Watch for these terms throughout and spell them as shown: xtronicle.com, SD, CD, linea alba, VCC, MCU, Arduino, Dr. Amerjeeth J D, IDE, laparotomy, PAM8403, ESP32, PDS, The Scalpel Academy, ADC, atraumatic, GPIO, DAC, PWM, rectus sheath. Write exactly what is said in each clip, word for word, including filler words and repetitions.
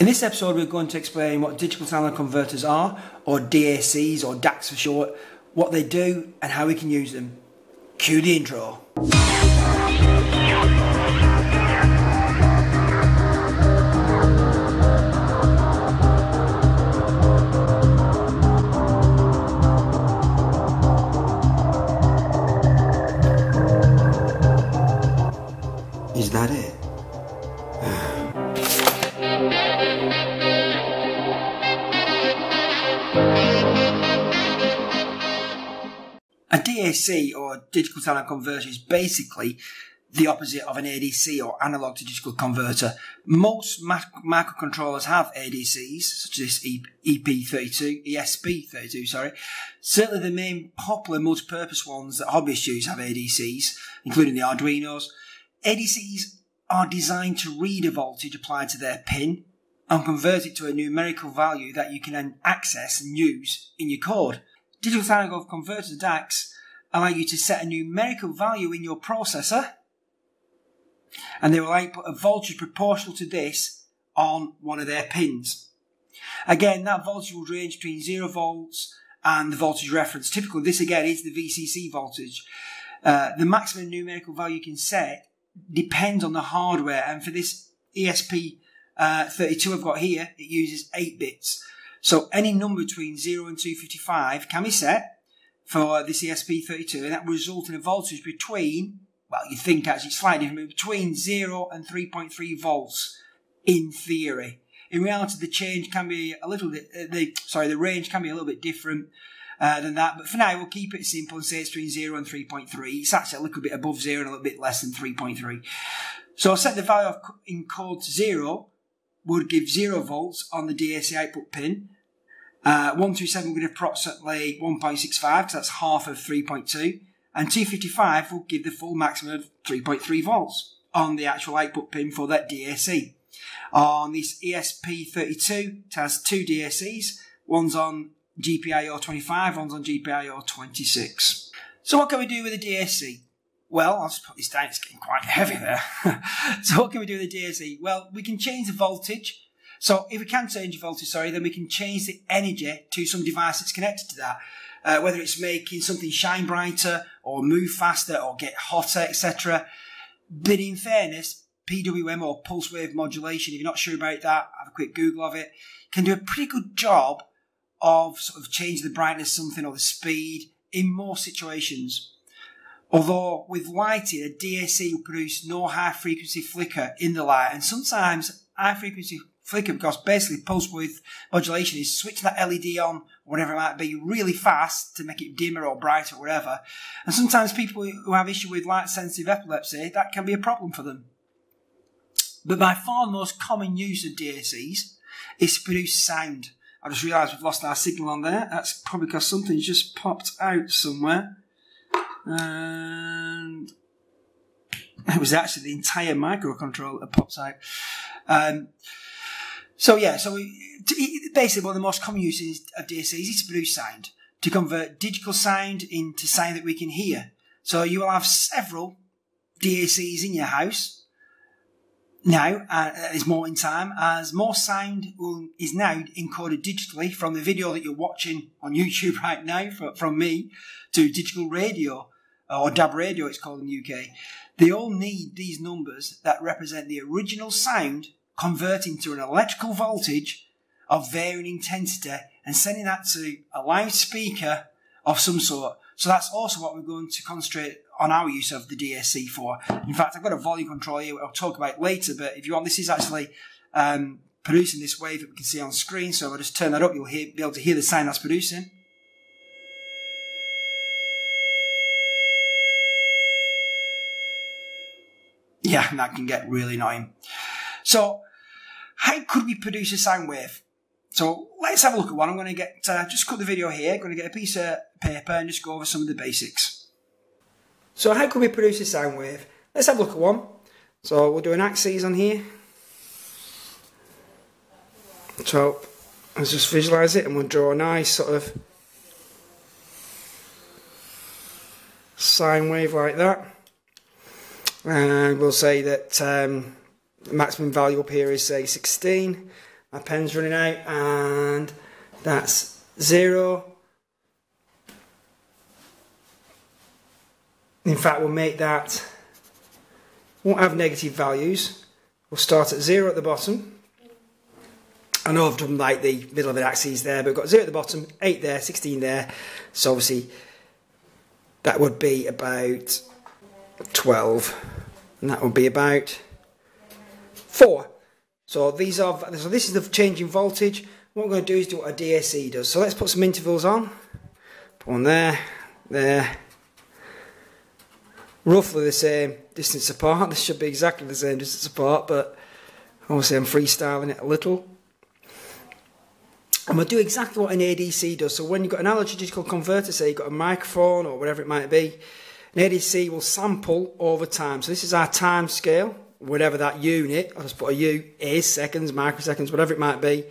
In this episode, we're going to explain what digital signal converters are, or D A Cs, or D A Cs for short, what they do, and how we can use them. Cue the intro. Is that it? A D A C, or digital signal converter, is basically the opposite of an A D C, or analog to digital converter. Most microcontrollers have A D Cs, such as this E S P thirty-two, sorry. Certainly the main popular multi-purpose ones that hobbyists use have A D Cs, including the Arduinos. A D Cs are designed to read a voltage applied to their pin and convert it to a numerical value that you can then access and use in your code. Digital signal converter D A Cs allow you to set a numerical value in your processor, and they will output a voltage proportional to this on one of their pins. Again, that voltage will range between zero volts and the voltage reference. Typically, this again is the V C C voltage. Uh, the maximum numerical value you can set depends on the hardware, and for this E S P thirty-two uh, I've got here, it uses eight bits. So any number between zero and two fifty-five can be set for this E S P thirty-two, and that will result in a voltage between, well, you think actually slightly different, between zero and three point three volts in theory. In reality, the change can be a little bit, uh, the, sorry, the range can be a little bit different uh, than that, but for now we'll keep it simple and say it's between zero and three point three. It's actually a little bit above zero and a little bit less than three point three. So I'll set the value of in code to zero, would give zero volts on the D A C output pin. Uh, one twenty-seven will give approximately one point six five, because that's half of three point two, and two fifty-five will give the full maximum of three point three volts on the actual output pin for that D A C. On this E S P thirty-two, it has two D A Cs, one's on G P I O twenty-five, one's on G P I O twenty-six. So what can we do with a D A C? Well, I'll just put this down, it's getting quite heavy there. So what can we do with the D A C? Well, we can change the voltage. So if we can change the voltage, sorry, then we can change the energy to some device that's connected to that. Uh, whether it's making something shine brighter, or move faster, or get hotter, et cetera. But in fairness, P W M, or pulse wave modulation, if you're not sure about that, have a quick Google of it, can do a pretty good job of sort of changing the brightness of something or the speed in most situations. Although with lighting, a D A C will produce no high-frequency flicker in the light. And sometimes high-frequency flicker, because basically pulse width modulation is switching that L E D on, whatever it might be, really fast to make it dimmer or brighter or whatever. And sometimes people who have issue with light-sensitive epilepsy, that can be a problem for them. But by far the most common use of D A Cs is to produce sound. I just realised we've lost our signal on there. That's probably because something's just popped out somewhere. And it was actually the entire microcontroller that pops out. Um, so yeah, so we, to, basically one of the most common uses of D A C is to produce sound, to convert digital sound into sound that we can hear. So you will have several D A Cs in your house now, uh, as more in time, as more sound will, is now encoded digitally from the video that you're watching on YouTube right now for, from me, to digital radio, or D A B radio it's called in the U K. They all need these numbers that represent the original sound converting to an electrical voltage of varying intensity and sending that to a loudspeaker of some sort. So that's also what we're going to concentrate on our use of the D A C for. In fact, I've got a volume control here, which I'll talk about later, but if you want, this is actually um, producing this wave that we can see on screen. So if I just turn that up, you'll hear, be able to hear the sound that's producing. Yeah, and that can get really annoying. So how could we produce a sound wave? So let's have a look at one. I'm going to get uh, just cut the video here. I'm going to get a piece of paper and just go over some of the basics. So how could we produce a sound wave? Let's have a look at one. So we'll do an axis on here. So let's just visualise it, and we'll draw a nice sort of sine wave like that. And we'll say that um, the maximum value up here is, say, sixteen. my pen's running out, and that's zero. In fact, we'll make that, won't have negative values. We'll start at zero at the bottom. I know I've done like the middle of the axes there, but we've got zero at the bottom, eight there, sixteen there. So obviously that would be about twelve, and that would be about four. So these are, so this is the change in voltage. What I'm going to do is do what a D A C does. So let's put some intervals on. Put one there, there. Roughly the same distance apart. This should be exactly the same distance apart, but obviously I'm freestyling it a little. I'm going to do exactly what an A D C does. So when you've got an analog to digital converter, say you've got a microphone or whatever it might be, an A D C will sample over time. So this is our time scale, whatever that unit, I'll just put a U, is, seconds, microseconds, whatever it might be.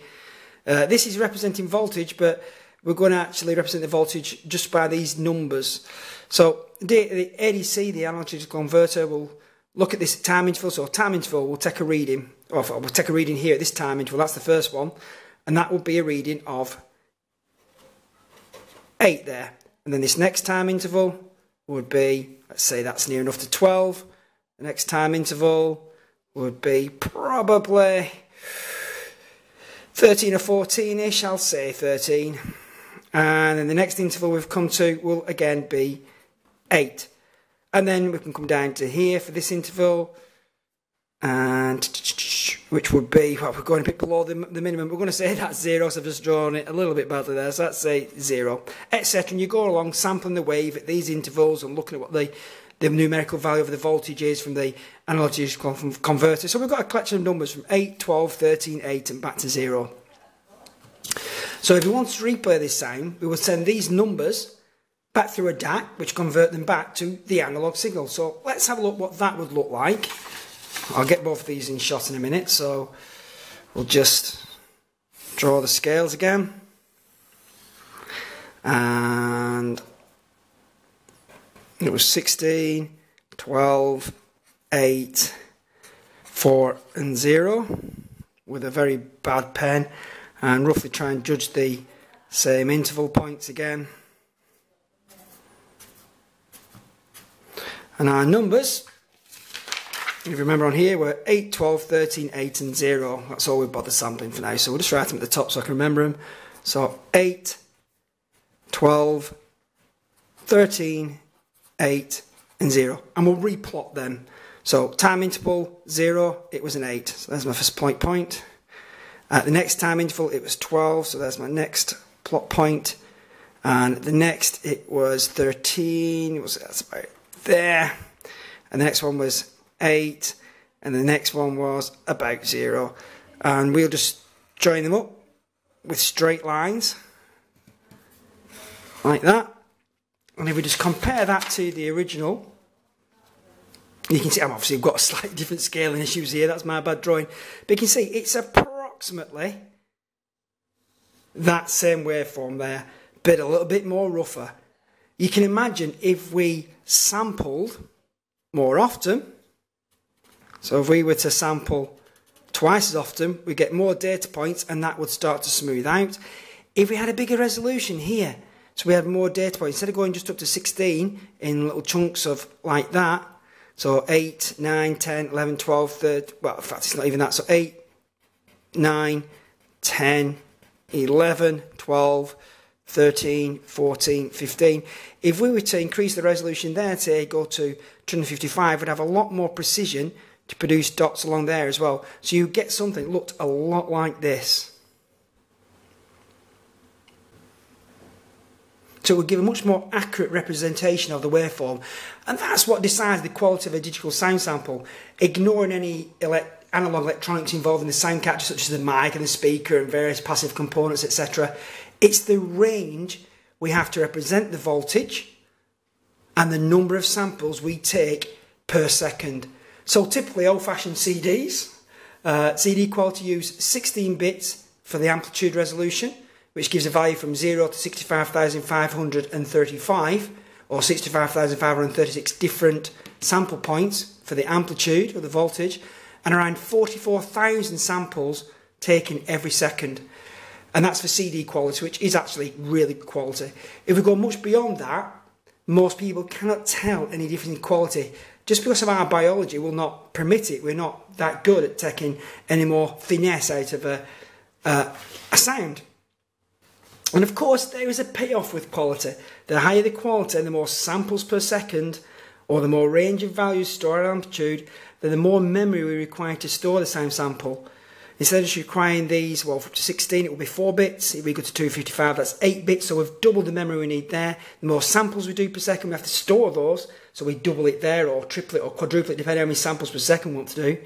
Uh, this is representing voltage, but we're going to actually represent the voltage just by these numbers. So the, the A D C, the analog to digital converter, will look at this time interval. So time interval, we'll take a reading, or we'll take a reading here at this time interval, that's the first one, and that will be a reading of eight there. And then this next time interval would be, let's say that's near enough to twelve. The next time interval would be probably thirteen or fourteen-ish, I'll say thirteen. And then the next interval we've come to will again be eight. And then we can come down to here for this interval, and which would be, well, we're going a bit below the, the minimum. We're going to say that's zero, so I've just drawn it a little bit badly there, so that's say zero, et cetera. And you go along sampling the wave at these intervals and looking at what the, the numerical value of the voltage is from the analog to digital converter. So we've got a collection of numbers from eight, twelve, thirteen, eight, and back to zero. So if we want to replay this sound, we would send these numbers back through a D A C, which convert them back to the analog signal. So let's have a look what that would look like. I'll get both of these in shot in a minute, so we'll just draw the scales again. And it was sixteen, twelve, eight, four and zero with a very bad pen, and roughly try and judge the same interval points again. And our numbers, if you remember on here, were eight, twelve, thirteen, eight and zero. That's all we've bothered sampling for now. So we'll just write them at the top so I can remember them. So eight, twelve, thirteen, eight and zero. And we'll replot them. So time interval, zero, it was an eight. So there's my first point point. At the next time interval, it was twelve. So there's my next plot point. And the next, it was thirteen. It was, that's about there. And the next one was eight, and the next one was about zero, and we'll just join them up with straight lines like that. And if we just compare that to the original, you can see I'm obviously got a slightly different scaling issues here, that's my bad drawing, but you can see it's approximately that same waveform there, but a little bit more rougher. You can imagine if we sampled more often. So if we were to sample twice as often, we get more data points, and that would start to smooth out. If we had a bigger resolution here, so we had more data points, instead of going just up to sixteen in little chunks of like that, so eight, nine, ten, eleven, twelve, thirteen, well, in fact, it's not even that, so eight, nine, ten, eleven, twelve, thirteen, fourteen, fifteen. If we were to increase the resolution there, say go to two fifty-five, we'd have a lot more precision to produce dots along there as well. So you get something that looked a lot like this. So it would give a much more accurate representation of the waveform. And that's what decides the quality of a digital sound sample, ignoring any elect analog electronics involved in the sound capture, such as the mic and the speaker and various passive components, et cetera. It's the range we have to represent the voltage and the number of samples we take per second. So typically old-fashioned C Ds, uh, C D quality use sixteen bits for the amplitude resolution, which gives a value from zero to sixty-five thousand five hundred thirty-five, or sixty-five thousand five hundred thirty-six different sample points for the amplitude or the voltage, and around forty-four thousand samples taken every second. And that's for C D quality, which is actually really good quality. If we go much beyond that, most people cannot tell any difference in quality. Just because of our biology will not permit it. We're not that good at taking any more finesse out of a, uh, a sound. And of course, there is a payoff with quality. The higher the quality, the more samples per second, or the more range of values stored at amplitude, then the more memory we require to store the sound sample. Instead of just requiring these, well, up to sixteen, it will be four bits. If we go to two fifty-five, that's eight bits. So we've doubled the memory we need there. The more samples we do per second, we have to store those. So we double it there, or triple it, or quadruple it, depending on how many samples per second we want to do.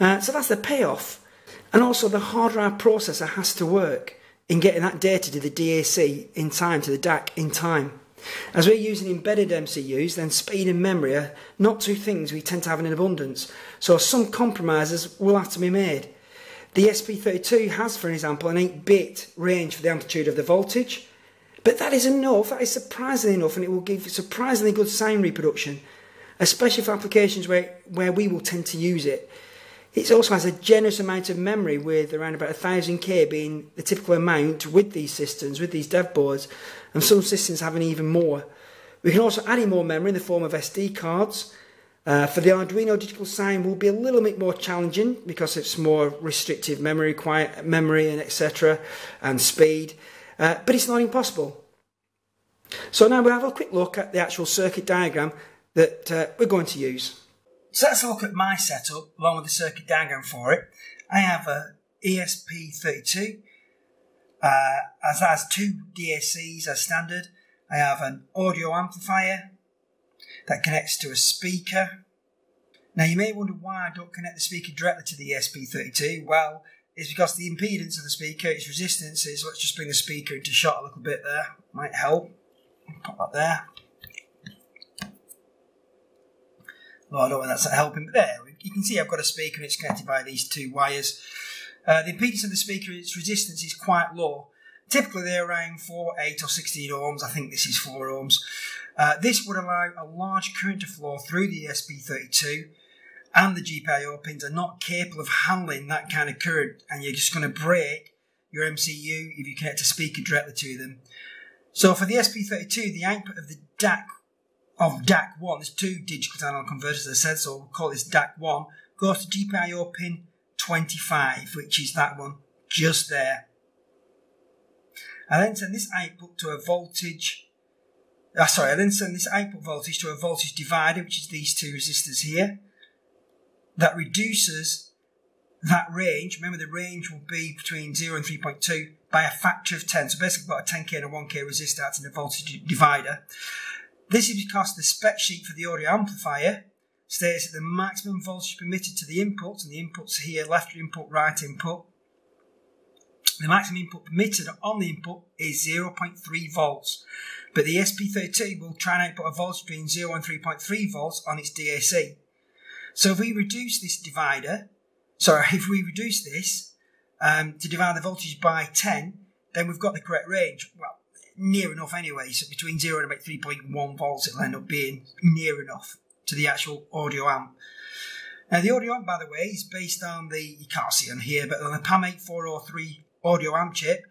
Uh, so that's the payoff. And also, the harder our processor has to work in getting that data to the D A C in time, to the D A C in time. As we're using embedded M C Us, then speed and memory are not two things we tend to have in abundance. So some compromises will have to be made. The E S P thirty-two has, for example, an eight bit range for the amplitude of the voltage, but that is enough, that is surprisingly enough, and it will give surprisingly good sound reproduction, especially for applications where, where we will tend to use it. It also has a generous amount of memory, with around about one thousand K being the typical amount with these systems, with these dev boards, and some systems having even more. We can also add in more memory in the form of S D cards. Uh, for the Arduino, digital sign will be a little bit more challenging because it's more restrictive memory, quiet memory, and et cetera, and speed. Uh, but it's not impossible. So now we'll have a quick look at the actual circuit diagram that uh, we're going to use. So let's look at my setup along with the circuit diagram for it. I have a E S P thirty-two, uh, as that has two D A Cs as standard. I have an audio amplifier that connects to a speaker. Now you may wonder why I don't connect the speaker directly to the E S P thirty-two. Well, it's because the impedance of the speaker, its resistance is, let's just bring the speaker into shot a little bit there, might help. Pop that there. Well, I don't know whether that's not helping, but there, you can see I've got a speaker and it's connected by these two wires. Uh, the impedance of the speaker, its resistance is quite low. Typically they're around four, eight or sixteen ohms, I think this is four ohms. Uh, this would allow a large current to flow through the E S P thirty-two, and the G P I O pins are not capable of handling that kind of current, and you're just going to break your M C U if you connect a speaker directly to them. So for the E S P thirty-two, the output of the D A C, of D A C one, there's two digital to analog converters, as I said, so we'll call this D A C one, goes to G P I O pin twenty-five, which is that one just there. I then send this output to a voltage, uh, sorry, I then send this output voltage to a voltage divider, which is these two resistors here, that reduces that range. Remember, the range will be between zero and three point two by a factor of ten. So basically about a ten K and a one K resistor acting as a voltage divider. This is because the spec sheet for the audio amplifier states that the maximum voltage permitted to the inputs, and the inputs here, left input, right input, the maximum input permitted on the input is zero point three volts, but the E S P thirty-two will try and output a voltage between zero and three point three volts on its D A C. So if we reduce this divider, sorry, if we reduce this um, to divide the voltage by ten, then we've got the correct range. Well, near enough anyway, so between zero and about three point one volts it'll end up being near enough to the actual audio amp. Now the audio amp, by the way, is based on the, you can't see on here, but on the PAM eight four oh three audio amp chip,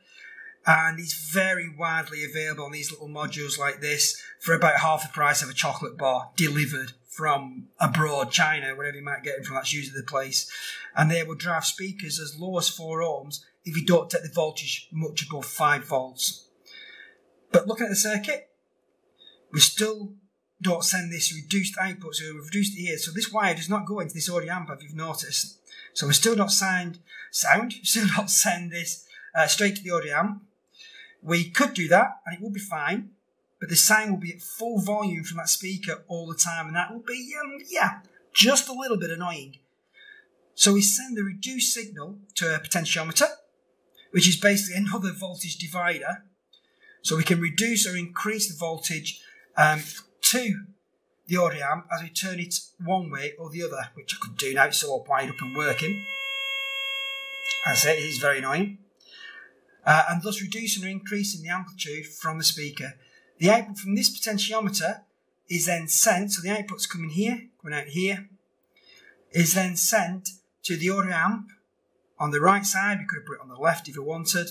and it's very widely available on these little modules like this for about half the price of a chocolate bar, delivered from abroad, China, wherever you might get them from, that's usually the place. And they will drive speakers as low as four ohms if you don't take the voltage much above five volts. But looking at the circuit, we still don't send this reduced output, so we've reduced it here, so this wire does not go into this audio amp, if you've noticed. So we still not sound, sound, still not send this uh, straight to the audio amp. We could do that and it will be fine, but the sound will be at full volume from that speaker all the time, and that will be, um, yeah, just a little bit annoying. So we send the reduced signal to a potentiometer, which is basically another voltage divider, so we can reduce or increase the voltage um, to the audio amp as we turn it one way or the other, which I could do now, it's all wired up and working. As I say, it is very annoying. Uh, and thus reducing or increasing the amplitude from the speaker. The output from this potentiometer is then sent, so the output's coming here, coming out here, is then sent to the audio amp on the right side. We could have put it on the left if we wanted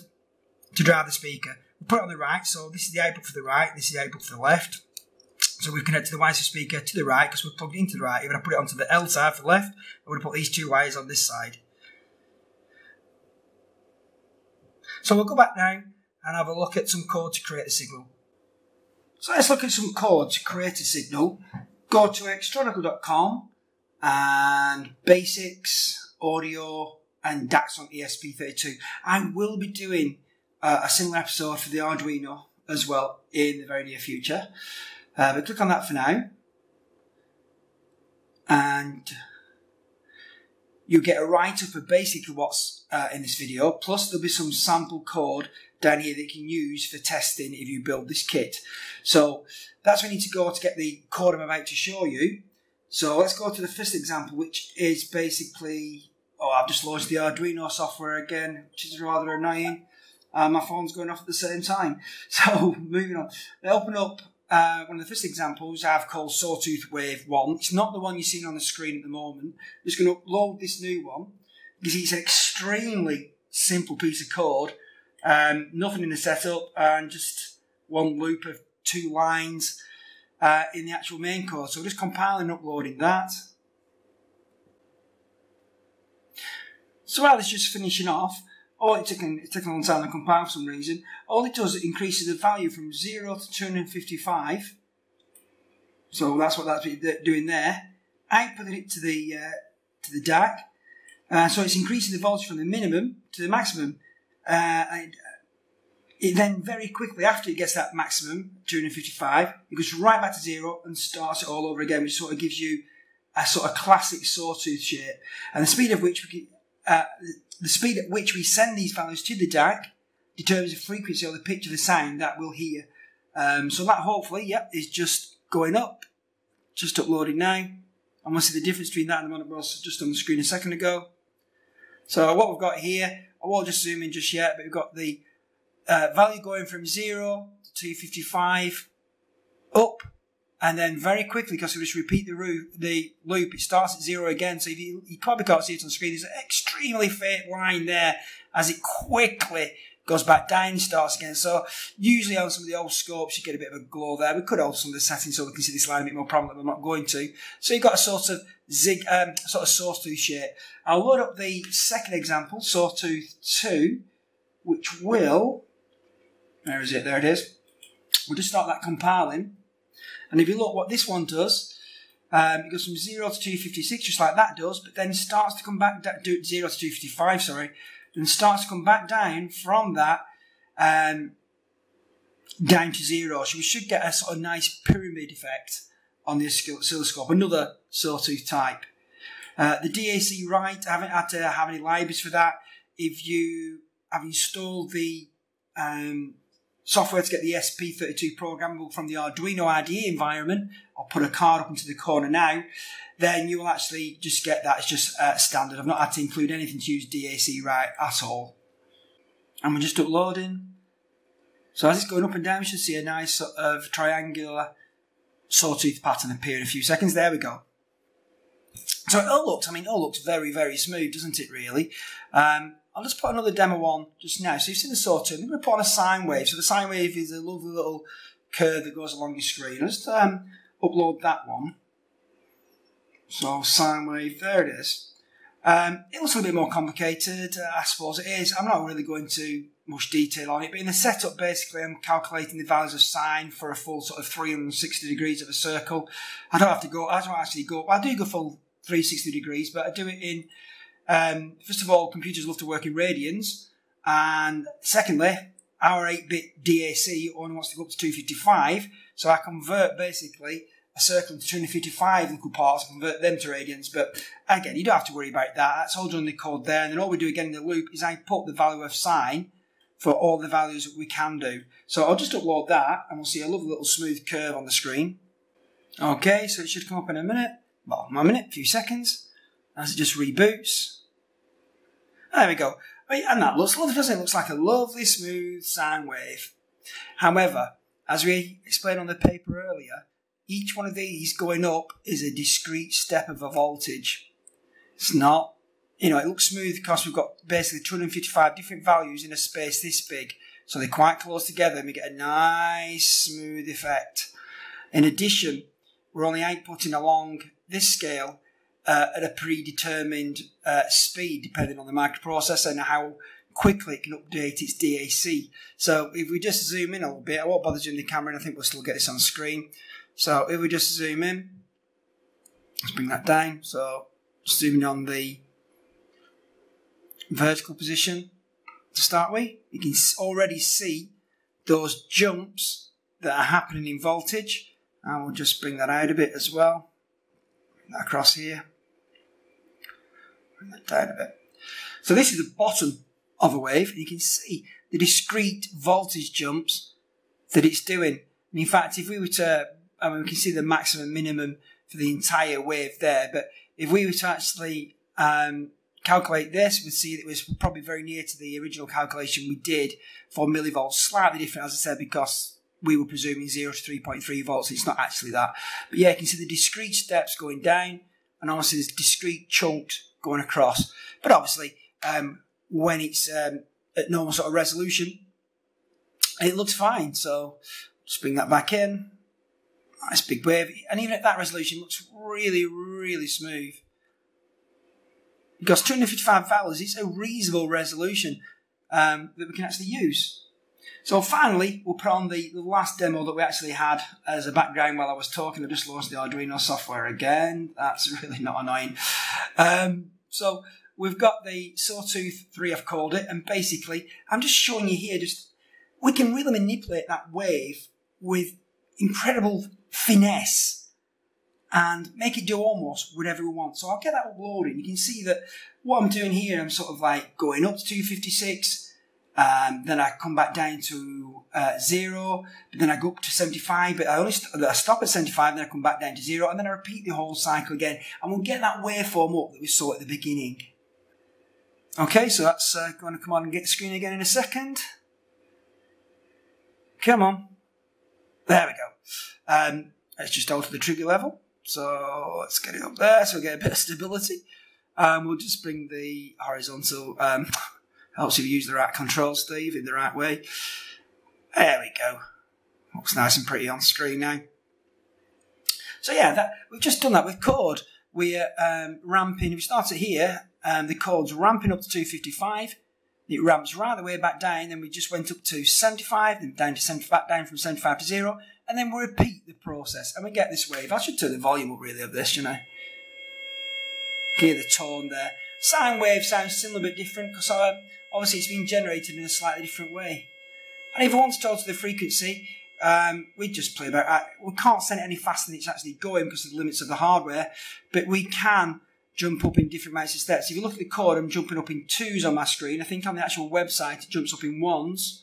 to drive the speaker. We'll put it on the right, so this is the output for the right, this is the output for the left. So we've connected the wires to the speaker to the right because we're plugged into the right. If I put it onto the L side for the left, I would have put these two wires on this side. So we'll go back now and have a look at some code to create a signal. So let's look at some code to create a signal. Go to xtronicle dot com and basics, audio and D A Cs on E S P thirty-two. I will be doing uh, a similar episode for the Arduino as well in the very near future. Uh, but click on that for now. And you get a write-up of basically what's uh, in this video. Plus there'll be some sample code down here that you can use for testing if you build this kit. So that's where you need to go to get the code I'm about to show you. So let's go to the first example, which is basically, oh, I've just launched the Arduino software again, which is rather annoying. Uh, my phone's going off at the same time. So moving on, I open up uh, one of the first examples I've called Sawtooth Wave one. It's not the one you're seeing on the screen at the moment. I'm just going to upload this new one because it's an extremely simple piece of code. Um, nothing in the setup and just one loop of two lines uh, in the actual main code. So we're just compiling and uploading that. So while it's just finishing off, oh, it's taking, it's taking a long time to compile for some reason. All it does, it increases the value from zero to two hundred fifty-five. So that's what that's doing there. Outputting it to the, uh, to the D A C. Uh, so it's increasing the voltage from the minimum to the maximum. Uh, and it then very quickly after it gets that maximum two hundred fifty-five, it goes right back to zero and starts it all over again, which sort of gives you a sort of classic sawtooth shape. And the speed of which we can, uh, the speed at which we send these values to the D A C determines the frequency or the pitch of the sound that we'll hear. Um, so that hopefully, yep, is just going up, just uploading now. And we'll see the difference between that and the one that was just on the screen a second ago. So what we've got here, I won't just zoom in just yet, but we've got the uh, value going from zero to two hundred fifty-five up, and then very quickly, because we just repeat the, roo the loop, it starts at zero again. So if you, you probably can't see it on the screen, there's an extremely faint line there as it quickly goes back down and starts again. So usually on some of the old scopes, you get a bit of a glow there. We could alter some of the settings so we can see this line a bit more prominently, I'm not going to. So you've got a sort of zig, um, sort of sawtooth shape. I'll load up the second example, Sawtooth two, which will, where is it? There it is. We'll just start that compiling. And if you look what this one does, um, it goes from zero to two hundred fifty-six, just like that does, but then starts to come back, do zero to two hundred fifty-five, sorry, and starts to come back down from that um, down to zero. So we should get a sort of nice pyramid effect on the oscilloscope, another sawtooth type. Uh, the D A C write, I haven't had to have any libraries for that. If you have installed the um, software to get the E S P thirty-two programmable from the Arduino I D E environment, I'll put a card up into the corner now, then you will actually just get that. It's just uh, standard. I've not had to include anything to use D A C right at all. And we're just uploading. So as it's going up and down, we should see a nice sort of triangular sawtooth pattern appear in a few seconds. There we go. So it all looks, I mean, it all looks very, very smooth, doesn't it, really? Um, I'll just put another demo on just now. So you've seen the sawtooth. I'm going to put on a sine wave. So the sine wave is a lovely little curve that goes along your screen. I'll just um, upload that one. So sine wave, there it is. Um, it looks a little bit more complicated, uh, I suppose it is. I'm not really going into much detail on it, but in the setup, basically, I'm calculating the values of sine for a full sort of three hundred sixty degrees of a circle. I don't have to go, I don't actually go, well, I do go full three hundred sixty degrees, but I do it in, um, first of all, computers love to work in radians, and secondly, our eight bit D A C only wants to go up to two hundred fifty-five, so I convert basically a circle into two hundred fifty-five little parts and convert them to radians, but again, you don't have to worry about that. That's all done in the code there, and then all we do again in the loop is I put the value of sine for all the values that we can do. So I'll just upload that, and we'll see a lovely little smooth curve on the screen. Okay, so it should come up in a minute. Well, a minute, a few seconds, as it just reboots. There we go. And that looks lovely, doesn't it? It looks like a lovely, smooth sine wave. However, as we explained on the paper earlier, each one of these going up is a discrete step of a voltage. It's not you know, it looks smooth because we've got basically two hundred fifty-five different values in a space this big. So they're quite close together and we get a nice smooth effect. In addition, we're only outputting along this scale uh, at a predetermined uh, speed, depending on the microprocessor and how quickly it can update its D A C. So if we just zoom in a little bit, I won't bother zooming the camera and I think we'll still get this on screen. So if we just zoom in, let's bring that down. So zooming on the vertical position to start with, you can already see those jumps that are happening in voltage. And we'll just bring that out a bit as well, across here. Bring that down a bit. So this is the bottom of a wave, and you can see the discrete voltage jumps that it's doing. And in fact, if we were to, I mean, we can see the maximum minimum for the entire wave there, but if we were to actually um, calculate this, we'd see that it was probably very near to the original calculation we did for millivolts, slightly different, as I said, because we were presuming zero to three point three volts. It's not actually that. But yeah, you can see the discrete steps going down, and obviously there's discrete chunks going across. But obviously, um, when it's um, at normal sort of resolution, it looks fine. So just bring that back in. Nice big wave. And even at that resolution, it looks really, really smooth. Because two hundred fifty-five values, it's a reasonable resolution um, that we can actually use. So finally, we'll put on the last demo that we actually had as a background while I was talking. I just launched the Arduino software again. That's really not annoying. Um, so... We've got the sawtooth three, I've called it, and basically, I'm just showing you here, just we can really manipulate that wave with incredible finesse and make it do almost whatever we want. So I'll get that uploaded. You can see that what I'm doing here, I'm sort of like going up to two fifty-six, um, then I come back down to uh, zero, but then I go up to seventy-five, but I only st I stop at seventy-five, then I come back down to zero, and then I repeat the whole cycle again, and we'll get that waveform up that we saw at the beginning. Okay, so that's uh, going to come on and get the screen again in a second. Come on. There we go. Um, let's just alter the trigger level. So let's get it up there so we get a bit of stability. Um, we'll just bring the horizontal. Um, helps if you use the right control, Steve, in the right way. There we go. Looks nice and pretty on screen now. So yeah, that, we've just done that with chord. We're um, ramping, we started here, Um, the chord's ramping up to two fifty-five, it ramps right the way back down, then we just went up to seventy-five, then down to seventy, back down from seventy-five to zero, and then we repeat the process, and we get this wave. I should turn the volume up really of this, you know. Hear the tone there. Sine wave sounds still a bit different, because uh, obviously it's been generated in a slightly different way. And if we want to alter the frequency, um, we just play about, uh, we can't send it any faster than it's actually going because of the limits of the hardware, but we can jump up in different amounts of steps. If you look at the chord, I'm jumping up in twos on my screen. I think on the actual website, it jumps up in ones.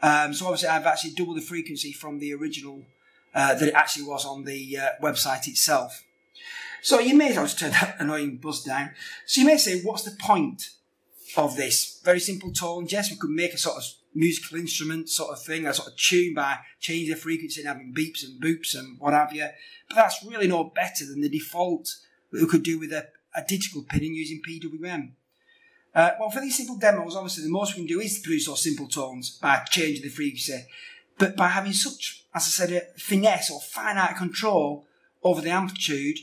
Um, so obviously, I've actually doubled the frequency from the original uh, that it actually was on the uh, website itself. So you may, I'll just turn that annoying buzz down. So you may say, what's the point of this? Very simple tone. Yes, we could make a sort of musical instrument sort of thing, a sort of tune by changing the frequency and having beeps and boops and what have you. But that's really no better than the default that we could do with a a digital pinning using P W M. Uh, well, for these simple demos, obviously, the most we can do is produce those simple tones by changing the frequency, but by having such, as I said, a finesse or finite control over the amplitude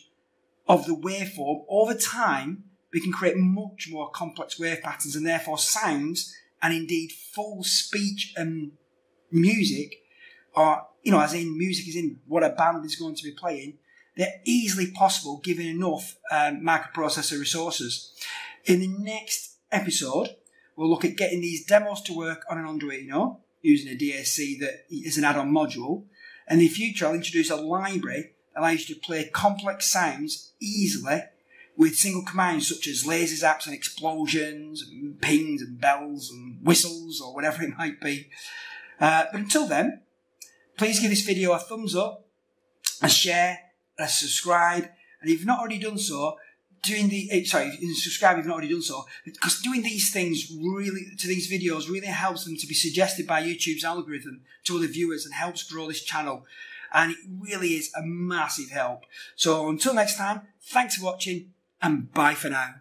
of the waveform over time, we can create much more complex wave patterns and therefore sounds and indeed full speech and music, or, you know, as in music is in what a band is going to be playing. They're easily possible given enough um, microprocessor resources. In the next episode, we'll look at getting these demos to work on an Arduino using a D A C that is an add-on module. In the future, I'll introduce a library that allows you to play complex sounds easily with single commands such as laser zaps and explosions, and pings and bells and whistles or whatever it might be. Uh, but until then, please give this video a thumbs up, a share, subscribe, and if you've not already done so, doing the sorry, subscribe if you've not already done so, because doing these things really to these videos really helps them to be suggested by YouTube's algorithm to other viewers and helps grow this channel, and it really is a massive help. So until next time, thanks for watching and bye for now.